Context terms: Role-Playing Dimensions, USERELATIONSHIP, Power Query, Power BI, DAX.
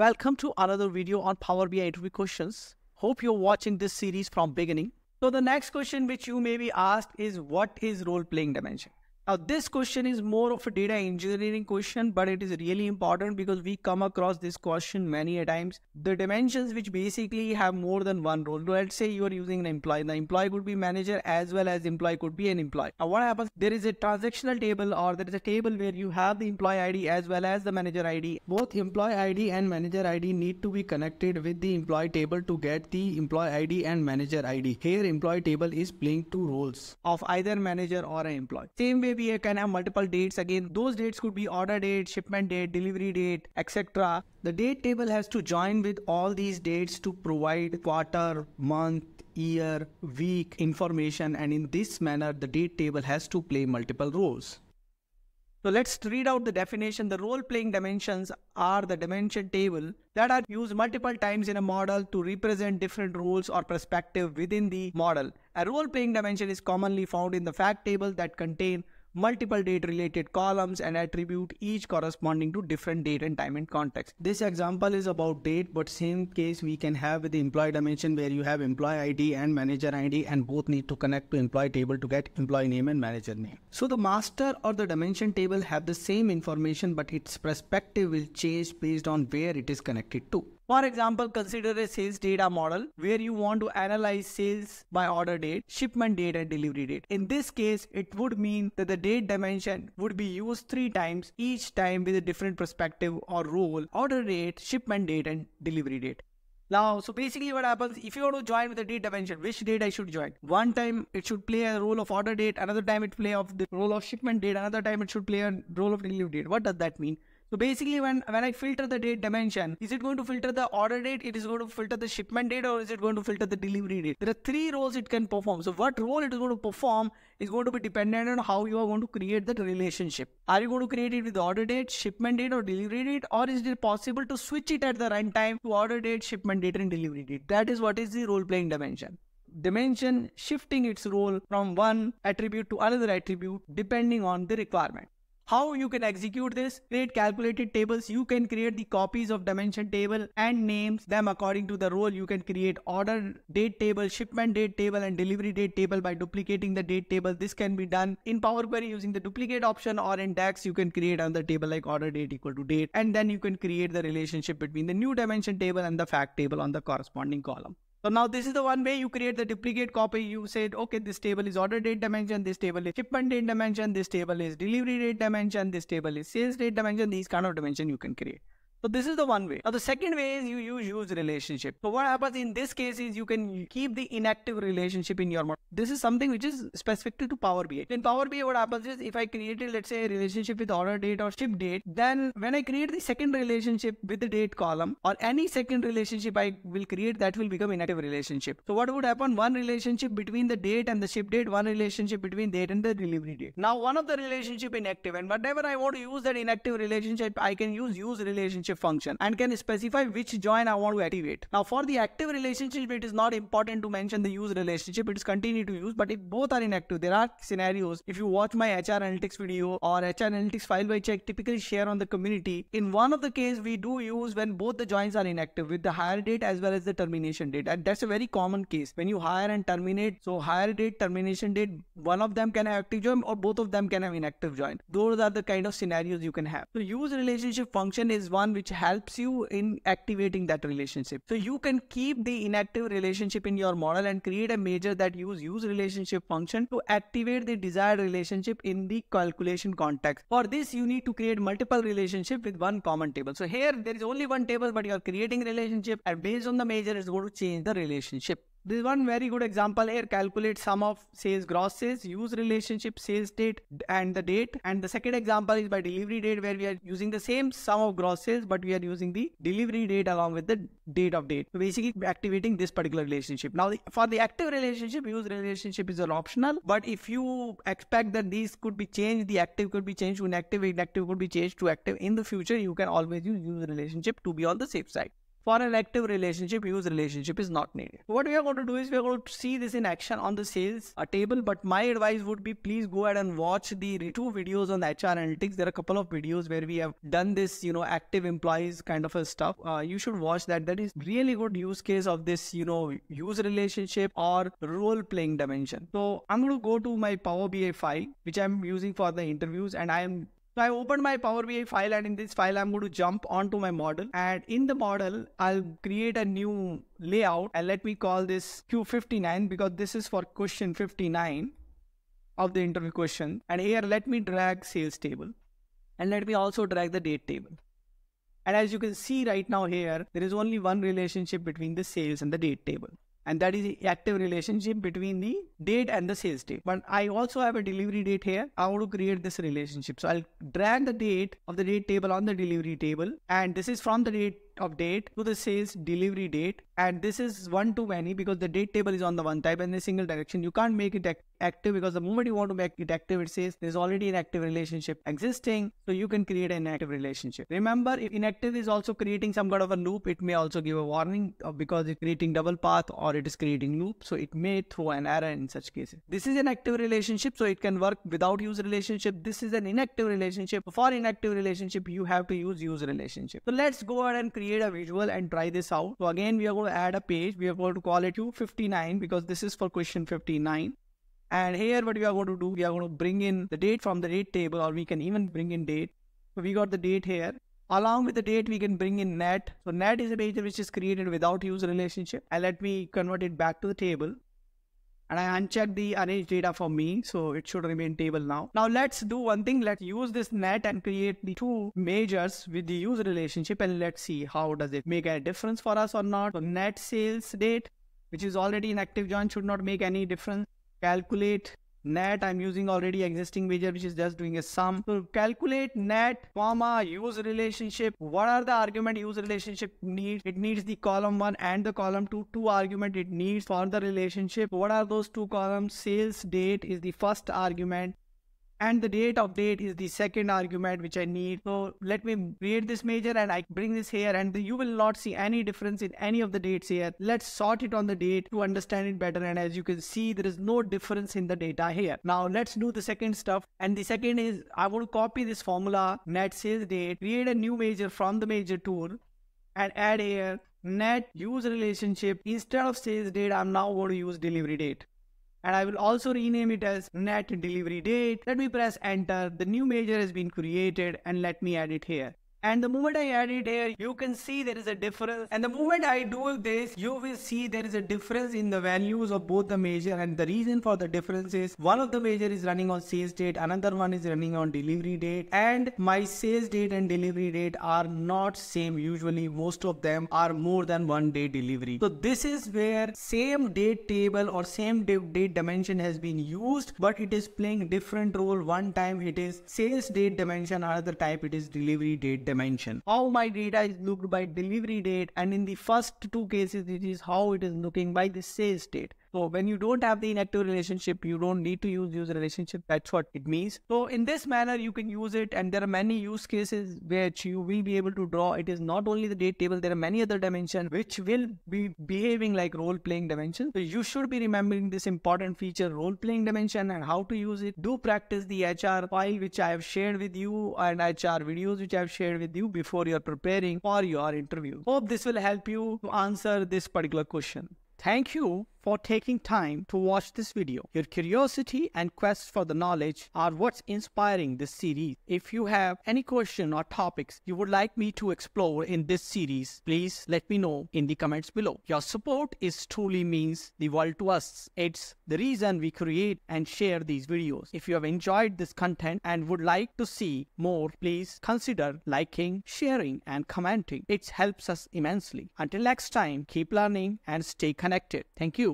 Welcome to another video on Power BI interview questions. Hope you're watching this series from beginning. So the next question which you may be asked is, what is role-playing dimension? Now this question is more of a data engineering question, but it is really important because we come across this question many a times. The dimensions which basically have more than one role. Let's say you are using an employee. The employee could be manager as well as employee could be an employee. Now what happens? There is a transactional table, or there is a table where you have the employee ID as well as the manager ID. Both employee ID and manager ID need to be connected with the employee table to get the employee ID and manager ID. Here employee table is playing two roles of either manager or an employee. Same way we can have multiple dates. Again, those dates could be order date, shipment date, delivery date, etc. The date table has to join with all these dates to provide quarter, month, year, week information, and in this manner the date table has to play multiple roles. So let's read out the definition. The role-playing dimensions are the dimension table that are used multiple times in a model to represent different roles or perspective within the model. A role-playing dimension is commonly found in the fact table that contain multiple date related columns and attribute, each corresponding to different date and time and context. This example is about date, but same case we can have with the employee dimension where you have employee ID and manager ID, and both need to connect to employee table to get employee name and manager name. So the master or the dimension table have the same information, but its perspective will change based on where it is connected to. For example, consider a sales data model where you want to analyze sales by order date, shipment date, and delivery date. In this case, it would mean that the date dimension would be used 3 times, each time with a different perspective or role: order date, shipment date, and delivery date. Now, so basically what happens, if you want to join with the date dimension, which date I should join? One time it should play a role of order date, another time it play of the role of shipment date, another time it should play a role of delivery date. What does that mean? So basically when I filter the date dimension, is it going to filter the order date, it is going to filter the shipment date, or is it going to filter the delivery date? There are 3 roles it can perform. So what role it is going to perform is going to be dependent on how you are going to create that relationship. Are you going to create it with order date, shipment date, or delivery date, or is it possible to switch it at the runtime to order date, shipment date, and delivery date? That is what is the role-playing dimension. Dimension shifting its role from one attribute to another attribute depending on the requirement. How you can execute this? Create calculated tables. You can create the copies of dimension table and names them according to the role. You can create order date table, shipment date table, and delivery date table by duplicating the date table. This can be done in Power Query using the duplicate option, or in DAX you can create another table like order date equal to date, and then you can create the relationship between the new dimension table and the fact table on the corresponding column. So now this is the one way you create the duplicate copy. You said, okay, this table is order date dimension, this table is shipment date dimension, this table is delivery date dimension, this table is sales date dimension. These kind of dimension you can create. So this is the one way. Now the second way is you use relationship. So what happens in this case is you can keep the inactive relationship in your model. This is something which is specific to Power BI. In Power BI what happens is, if I created, let's say, a relationship with order date or ship date, then when I create the second relationship with the date column, or any second relationship I will create, that will become inactive relationship. So what would happen? One relationship between the date and the ship date, one relationship between date and the delivery date. Now one of the relationship inactive, and whenever I want to use that inactive relationship, I can use relationship function and can specify which join I want to activate. Now for the active relationship, it is not important to mention the use relationship. It is continue to use, but if both are inactive, there are scenarios. If you watch my HR analytics video or HR analytics file by check typically share on the community, in one of the case we do use when both the joins are inactive, with the hire date as well as the termination date, and that's a very common case when you hire and terminate. So hire date, termination date, one of them can have active join or both of them can have inactive join. Those are the kind of scenarios you can have. So use relationship function is one which helps you in activating that relationship. So you can keep the inactive relationship in your model and create a major that use relationship function to activate the desired relationship in the calculation context. For this, you need to create multiple relationships with one common table. So here there is only one table, but you are creating relationship, and based on the major it's going to change the relationship. This is one very good example here. Calculate sum of sales, gross sales, use relationship sales date and the date. And the second example is by delivery date, where we are using the same sum of gross sales, but we are using the delivery date along with the date of date. So basically activating this particular relationship. Now for the active relationship, use relationship is an optional, but if you expect that these could be changed, the active could be changed to inactive could be changed to active in the future, you can always use relationship to be on the safe side. For an active relationship, use relationship is not needed. What we are going to do is we are going to see this in action on the sales table. But my advice would be, please go ahead and watch the 2 videos on the HR analytics. There are a couple of videos where we have done this, active employees kind of a stuff. You should watch that. That is really good use case of this, use relationship or role-playing dimension. So I'm going to go to my Power BI file, which I'm using for the interviews, and So I opened my Power BI file, and in this file, I'm going to jump onto my model. And in the model, I'll create a new layout, and let me call this Q59 because this is for question 59 of the interview question. And here, let me drag sales table, and let me also drag the date table. And as you can see right now here, there is only one relationship between the sales and the date table. And that is the active relationship between the date and the sales date. But I also have a delivery date here. I want to create this relationship. So I'll drag the date of the date table on the delivery table. And this is from the date of date to the sales delivery date. And this is one to many because the date table is on the one type and a single direction. You can't make it active because the moment you want to make it active, it says there's already an active relationship existing. So you can create an active relationship. Remember, if inactive is also creating some kind of a loop, it may also give a warning because it's creating double path or it is creating loop. So it may throw an error in such cases. This is an active relationship, so it can work without use relationship. This is an inactive relationship. For inactive relationship, you have to use relationship. So let's go ahead and create a visual and try this out. So again, we are going to add a page. We are going to call it Q59 because this is for question 59. And here what we are going to do, we are going to bring in the date from the date table, or we can even bring in date. So we got the date here. Along with the date, we can bring in net. So net is a page which is created without use relationship. And let me convert it back to the table. And I unchecked the arrange data for me, so it should remain table now. Now let's do one thing. Let's use this net and create the 2 measures with the user relationship, and let's see how does it make a difference for us or not. So net sales date, which is already an active join, should not make any difference. Calculate net, I'm using already existing measure, which is just doing a sum. So calculate net, use relationship. What are the argument use relationship needs? It needs the column 1 and the column 2. 2 argument it needs for the relationship. What are those 2 columns? Sales date is the first argument. And the date of date is the second argument which I need. So let me create this measure and I bring this here, and you will not see any difference in any of the dates here. Let's sort it on the date to understand it better. And as you can see, there is no difference in the data here. Now let's do the second stuff. And the second is I want to copy this formula, net sales date, create a new measure from the measure tool and add here net use relationship. Instead of sales date, I'm now going to use delivery date. And I will also rename it as net delivery date. Let me press enter. The new measure has been created, and let me add it here. And the moment I add it here, you can see there is a difference. And the moment I do this, you will see there is a difference in the values of both the measure. And the reason for the difference is one of the measure is running on sales date. Another one is running on delivery date. And my sales date and delivery date are not same. Usually most of them are more than 1 day delivery. So this is where same date table or same date dimension has been used, but it is playing different role. One time it is sales date dimension, another type it is delivery date dimension. How my data is looked by delivery date, and in the first 2 cases, it is how it is looking by the sales date. So when you don't have the inactive relationship, you don't need to use user relationship. That's what it means. So in this manner, you can use it. And there are many use cases which you will be able to draw. It is not only the date table. There are many other dimensions which will be behaving like role-playing dimension. So you should be remembering this important feature, role-playing dimension, and how to use it. Do practice the HR file which I have shared with you and HR videos which I have shared with you before you are preparing for your interview. Hope this will help you to answer this particular question. Thank you for taking time to watch this video. Your curiosity and quest for the knowledge are what's inspiring this series. If you have any question or topics you would like me to explore in this series, please let me know in the comments below. Your support is truly means the world to us. It's the reason we create and share these videos. If you have enjoyed this content and would like to see more, please consider liking, sharing, and commenting. It helps us immensely. Until next time, keep learning and stay connected. Thank you.